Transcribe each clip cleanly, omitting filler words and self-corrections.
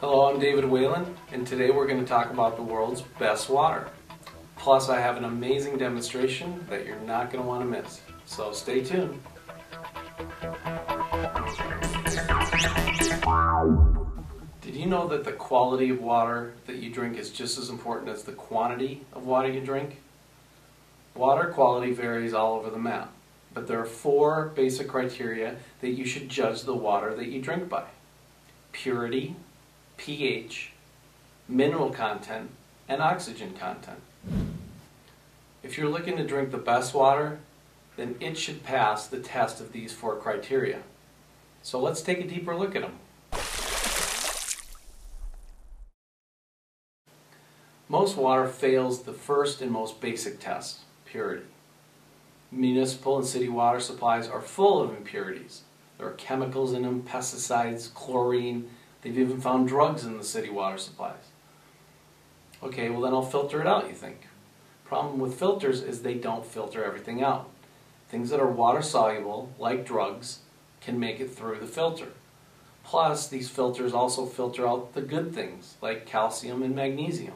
Hello, I'm David Whalen, and today we're going to talk about the world's best water. Plus, I have an amazing demonstration that you're not going to want to miss. So stay tuned. Did you know that the quality of water that you drink is just as important as the quantity of water you drink? Water quality varies all over the map, but there are four basic criteria that you should judge the water that you drink by: purity, pH, mineral content, and oxygen content. If you're looking to drink the best water, then it should pass the test of these four criteria. So let's take a deeper look at them. Most water fails the first and most basic test, purity. Municipal and city water supplies are full of impurities. There are chemicals in them, pesticides, chlorine. They've even found drugs in the city water supplies. Okay, well then I'll filter it out, you think. Problem with filters is they don't filter everything out. Things that are water soluble, like drugs, can make it through the filter. Plus, these filters also filter out the good things, like calcium and magnesium.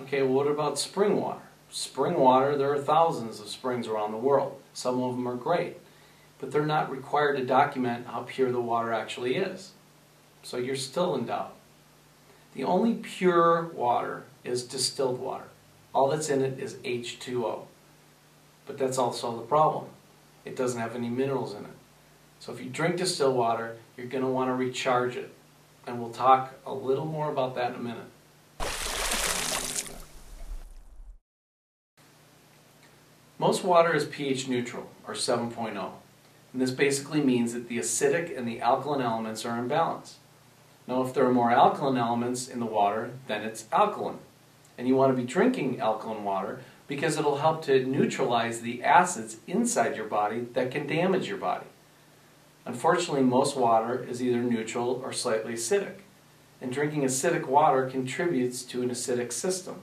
Okay, well what about spring water? Spring water, there are thousands of springs around the world. Some of them are great, but they're not required to document how pure the water actually is. So you're still in doubt. The only pure water is distilled water. All that's in it is H2O. But that's also the problem. It doesn't have any minerals in it. So if you drink distilled water, you're going to want to recharge it. And we'll talk a little more about that in a minute. Most water is pH neutral, or 7.0. And this basically means that the acidic and the alkaline elements are in balance. Now, if there are more alkaline elements in the water, then it's alkaline. And you want to be drinking alkaline water because it'll help to neutralize the acids inside your body that can damage your body. Unfortunately, most water is either neutral or slightly acidic. And drinking acidic water contributes to an acidic system.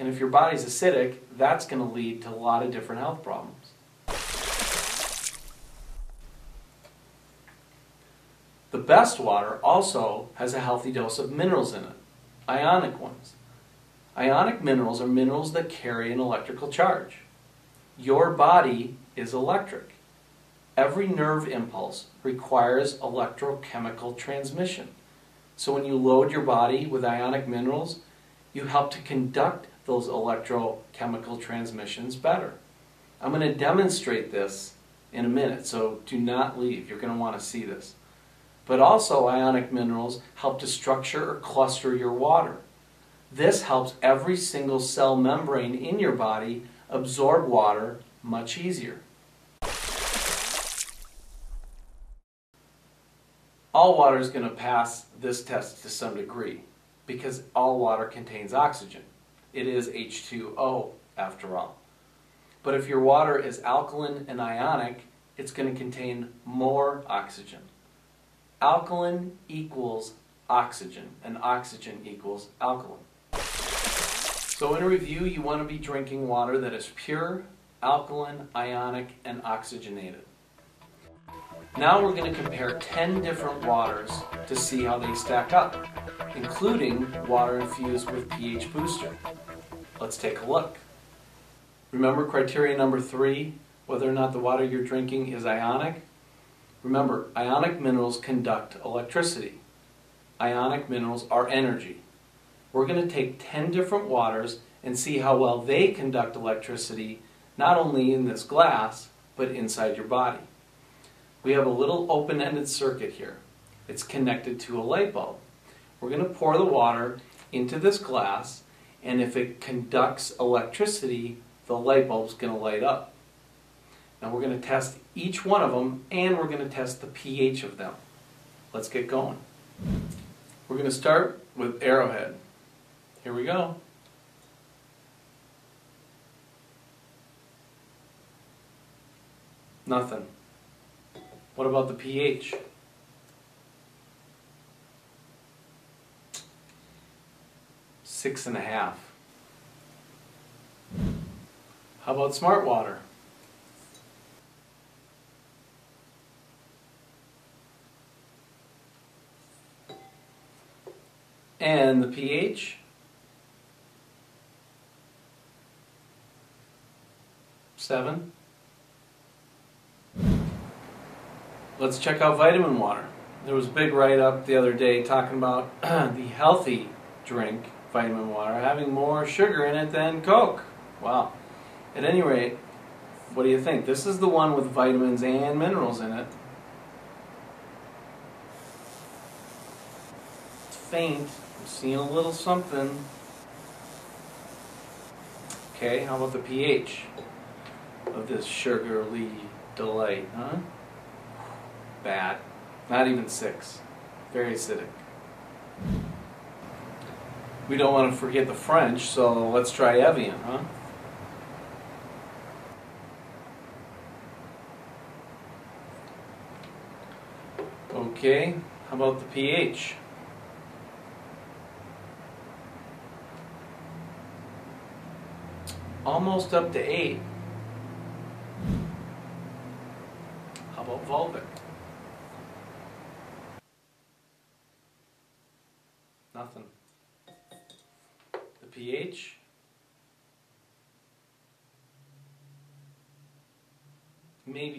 And if your body's acidic, that's going to lead to a lot of different health problems. The best water also has a healthy dose of minerals in it, ionic ones. Ionic minerals are minerals that carry an electrical charge. Your body is electric. Every nerve impulse requires electrochemical transmission. So when you load your body with ionic minerals, you help to conduct those electrochemical transmissions better. I'm going to demonstrate this in a minute, so do not leave. You're going to want to see this. But also, ionic minerals help to structure or cluster your water. This helps every single cell membrane in your body absorb water much easier. All water is going to pass this test to some degree because all water contains oxygen. It is H2O after all. But if your water is alkaline and ionic, it's going to contain more oxygen. Alkaline equals oxygen, and oxygen equals alkaline. So in a review, you want to be drinking water that is pure, alkaline, ionic, and oxygenated. Now we're going to compare 10 different waters to see how they stack up, including water infused with pH Booster. Let's take a look. Remember criteria number 3, whether or not the water you're drinking is ionic? Remember, ionic minerals conduct electricity. Ionic minerals are energy. We're going to take 10 different waters and see how well they conduct electricity, not only in this glass, but inside your body. We have a little open-ended circuit here. It's connected to a light bulb. We're going to pour the water into this glass, and if it conducts electricity, the light bulb's going to light up. Now we're going to test each one of them, and we're going to test the pH of them. Let's get going. We're going to start with Arrowhead. Here we go. Nothing. What about the pH? Six and a half. How about Smartwater? and the pH. Seven. Let's check out vitamin water. There was a big write-up the other day talking about the healthy drink, vitamin water, having more sugar in it than Coke. Wow. At any rate, what do you think? This is the one with vitamins and minerals in it. It's faint. I'm seeing a little something. Okay, how about the pH of this sugarly delight, huh? Bad. Not even 6. Very acidic. We don't want to forget the French, so let's try Evian, huh? Okay, how about the pH? 8. How about Volvic? Nothing. The pH?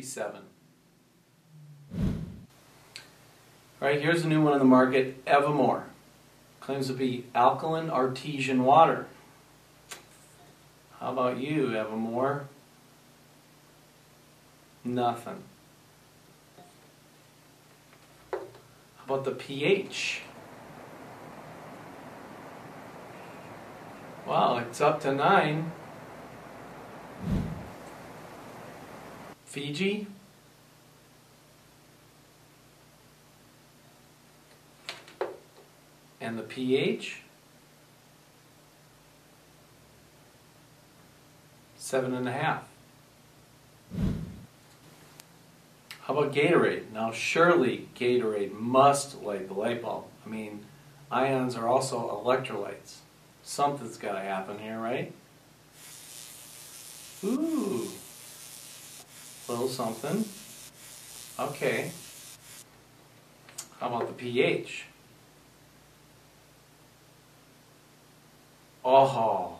7. Alright, here's a new one on the market, Evamor. Claims to be alkaline artesian water. How about you, Evamor? Nothing. How about the pH? Wow, it's up to 9. Fiji? And the pH? 7.5. How about Gatorade? Now surely Gatorade must light the light bulb. I mean, ions are also electrolytes. Something's got to happen here, right? Ooh, little something. Okay. How about the pH? Oh,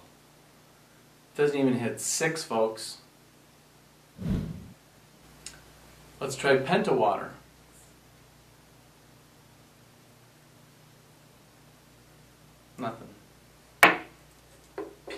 doesn't even hit 6, folks. Let's try pentawater. Nothing. pH?